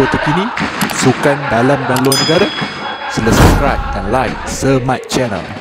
info terkini, sukan dalam dan luar negara. Sila subscribe dan like SirMad Channel.